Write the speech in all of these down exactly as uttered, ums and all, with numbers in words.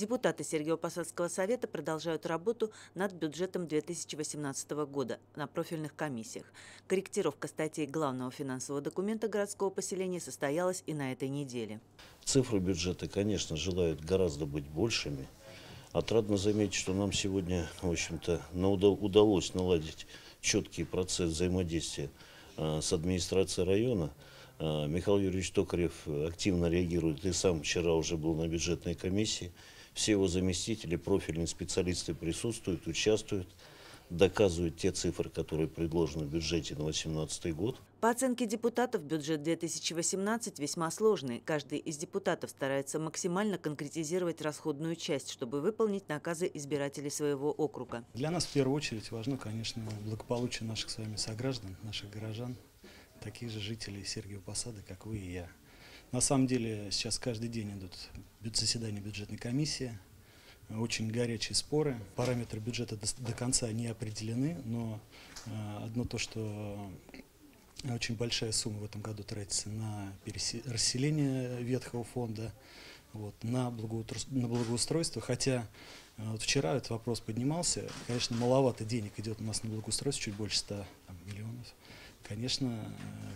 Депутаты Сергиево-Посадского совета продолжают работу над бюджетом две тысячи восемнадцатого года на профильных комиссиях. Корректировка статей главного финансового документа городского поселения состоялась и на этой неделе. Цифры бюджета, конечно, желают гораздо быть большими. Отрадно заметить, что нам сегодня, в общем-то, удалось наладить четкий процесс взаимодействия с администрацией района. Михаил Юрьевич Токарев активно реагирует и сам вчера уже был на бюджетной комиссии. Все его заместители, профильные специалисты присутствуют, участвуют, доказывают те цифры, которые предложены в бюджете на две тысячи восемнадцатый год. По оценке депутатов, бюджет две тысячи восемнадцатого весьма сложный. Каждый из депутатов старается максимально конкретизировать расходную часть, чтобы выполнить наказы избирателей своего округа. Для нас в первую очередь важно, конечно, благополучие наших с вами сограждан, наших горожан, таких же жителей Сергиева Посады, как вы и я. На самом деле сейчас каждый день идут заседания бюджетной комиссии, очень горячие споры. Параметры бюджета до конца не определены, но одно то, что очень большая сумма в этом году тратится на расселение ветхого фонда, вот, на благоустройство, хотя вот вчера этот вопрос поднимался, конечно, маловато денег идет у нас на благоустройство, чуть больше ста миллионов. Конечно,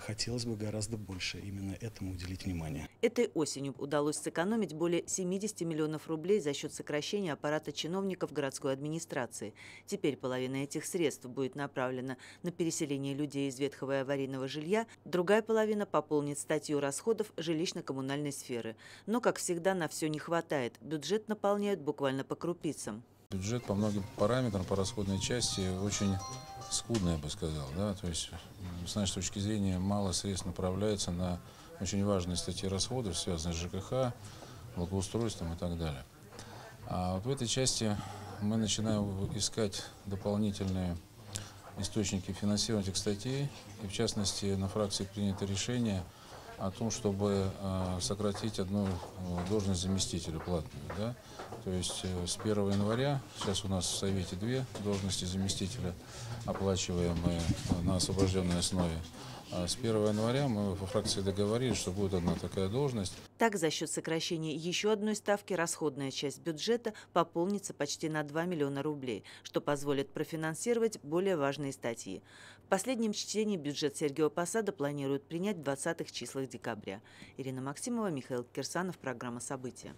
хотелось бы гораздо больше именно этому уделить внимание. Этой осенью удалось сэкономить более семидесяти миллионов рублей за счет сокращения аппарата чиновников городской администрации. Теперь половина этих средств будет направлена на переселение людей из ветхого и аварийного жилья, другая половина пополнит статью расходов жилищно-коммунальной сферы. Но, как всегда, на все не хватает. Бюджет наполняют буквально по крупицам. Бюджет по многим параметрам, по расходной части очень скудно, я бы сказал. Да? То есть, с нашей точки зрения, мало средств направляется на очень важные статьи расходов, связанные с ЖКХ, благоустройством и так далее. А вот в этой части мы начинаем искать дополнительные источники финансирования этих статей. И в частности, на фракции принято решение о том, чтобы сократить одну должность заместителя платную. Да? То есть с первого января, сейчас у нас в Совете две должности заместителя, оплачиваемые на освобожденной основе. А с первого января мы во фракции договорились, что будет одна такая должность. Так, за счет сокращения еще одной ставки расходная часть бюджета пополнится почти на два миллиона рублей, что позволит профинансировать более важные статьи. В последнем чтении бюджет Сергиева Посада планируют принять в двадцатых числах декабря. Ирина Максимова, Михаил Кирсанов, программа «События».